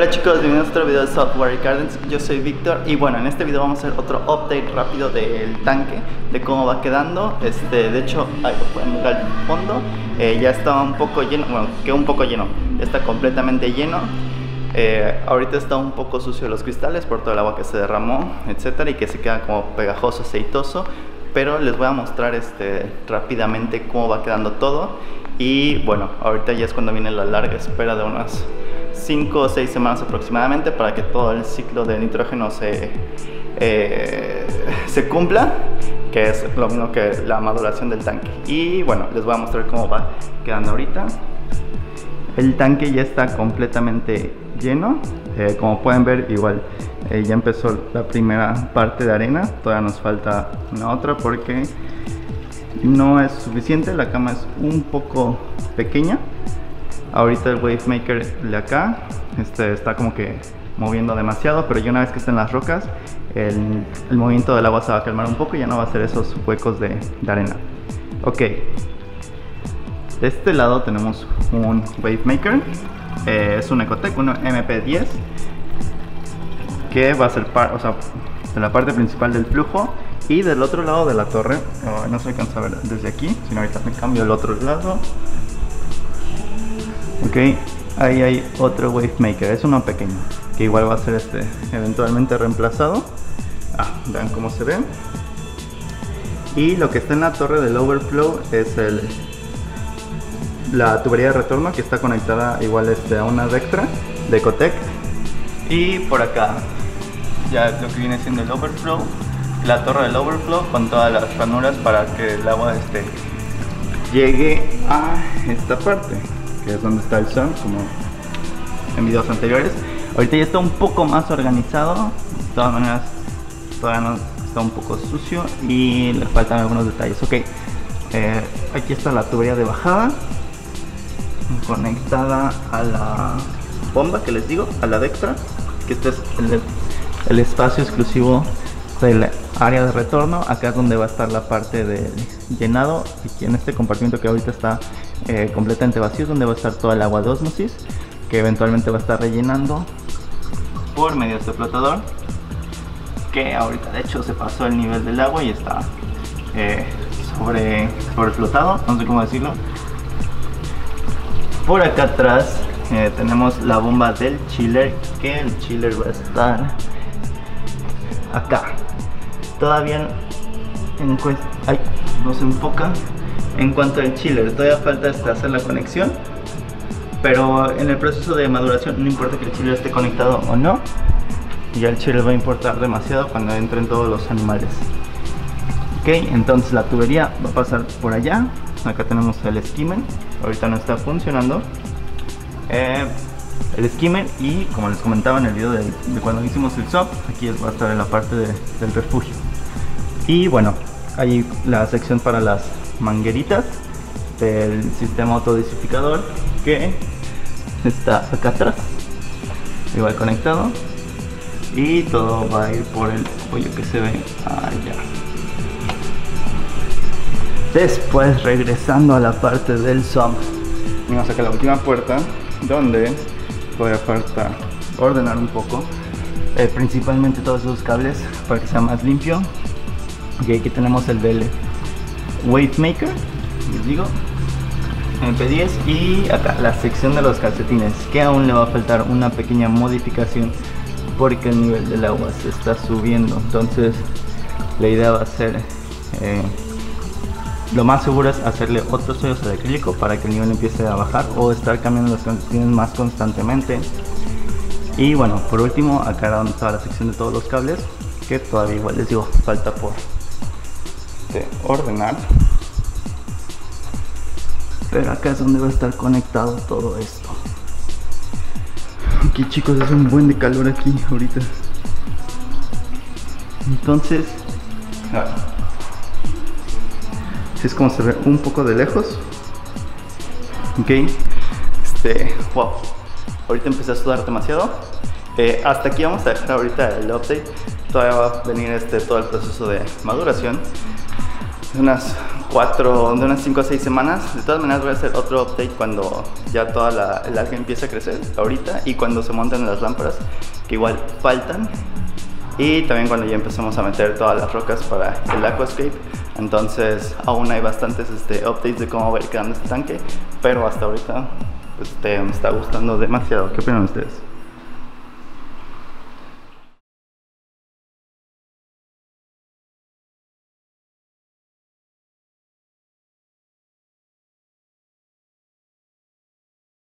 Hola chicos, bienvenidos a otro video de Saltwater Gardens. Yo soy Víctor y bueno, en este video vamos a hacer otro update rápido del tanque, de cómo va quedando. De hecho, ahí lo pueden ver al fondo, ya estaba un poco lleno, bueno, quedó un poco lleno, ya está completamente lleno. Ahorita está un poco sucio los cristales por todo el agua que se derramó, etcétera, y que se queda como pegajoso, aceitoso. Pero les voy a mostrar rápidamente cómo va quedando todo. Y bueno, ahorita ya es cuando viene la larga espera de unas 5 o 6 semanas aproximadamente para que todo el ciclo de nitrógeno se cumpla, que es lo mismo que la maduración del tanque. Y bueno, les voy a mostrar cómo va quedando ahorita. El tanque ya está completamente lleno, como pueden ver igual ya empezó la primera parte de arena, todavía nos falta una otra porque no es suficiente, la cama es un poco pequeña. Ahorita el wave maker de acá está como que moviendo demasiado, pero ya una vez que estén las rocas el movimiento del agua se va a calmar un poco y ya no va a hacer esos huecos de arena. Ok, de este lado tenemos un wave maker, es un EcoTech, un MP10, que va a ser de la parte principal del flujo. Y del otro lado de la torre, no se alcanza a ver desde aquí, sino ahorita me cambio el otro lado. Ok, ahí hay otro wave maker, es uno pequeño, que igual va a ser eventualmente reemplazado. Vean cómo se ve. Y lo que está en la torre del overflow es la tubería de retorno, que está conectada igual a una Ectra de Cotec. Y por acá ya es lo que viene siendo el overflow, la torre del overflow con todas las ranuras para que el agua llegue a esta parte, que es donde está el sun, como en videos anteriores. Ahorita ya está un poco más organizado, de todas maneras todavía está un poco sucio y le faltan algunos detalles. Ok, aquí está la tubería de bajada conectada a la bomba que les digo, a la Ectra, que este es el espacio exclusivo del área de retorno. Acá es donde va a estar la parte de llenado, y en este compartimiento que ahorita está completamente vacío es donde va a estar toda el agua de osmosis, que eventualmente va a estar rellenando por medio de este flotador, que ahorita de hecho se pasó el nivel del agua y está sobreflotado, no sé cómo decirlo. Por acá atrás tenemos la bomba del chiller, que el chiller va a estar acá. Todavía no se enfoca en cuanto al chiller, todavía falta hacer la conexión, pero en el proceso de maduración no importa que el chiller esté conectado o no, ya el chiller va a importar demasiado cuando entren todos los animales. Ok, entonces la tubería va a pasar por allá. Acá tenemos el skimmer, ahorita no está funcionando el skimmer, y como les comentaba en el video de cuando hicimos el SOP, aquí va a estar en la parte del refugio. Y bueno, hay la sección para las mangueritas del sistema autodesificador, que está acá atrás, igual conectado, y todo va a ir por el hoyo que se ve allá. Después, regresando a la parte del SOP, vamos acá a la última puerta, donde todavía falta ordenar un poco, principalmente todos esos cables para que sea más limpio. Y aquí tenemos el del wave maker, les digo, MP10, y acá la sección de los calcetines, que aún le va a faltar una pequeña modificación porque el nivel del agua se está subiendo. Entonces la idea va a ser, lo más seguro es hacerle otros hoyos de acrílico para que el nivel empiece a bajar, o estar cambiando los calcetines más constantemente. Y bueno, por último, acá donde está la sección de todos los cables, que todavía igual les digo falta por ordenar, pero acá es donde va a estar conectado todo esto. Aquí chicos, es un buen de calor aquí ahorita, entonces así es como se ve un poco de lejos. Ok, wow, ahorita empecé a sudar demasiado. Hasta aquí vamos a dejar ahorita el update. Todavía va a venir todo el proceso de maduración. de unas 5 o 6 semanas. De todas maneras voy a hacer otro update cuando ya toda el alga empiece a crecer ahorita, y cuando se monten las lámparas, que igual faltan, y también cuando ya empecemos a meter todas las rocas para el aquascape. Entonces aún hay bastantes updates de cómo va a ir quedando este tanque, pero hasta ahorita me está gustando demasiado. ¿Qué opinan ustedes?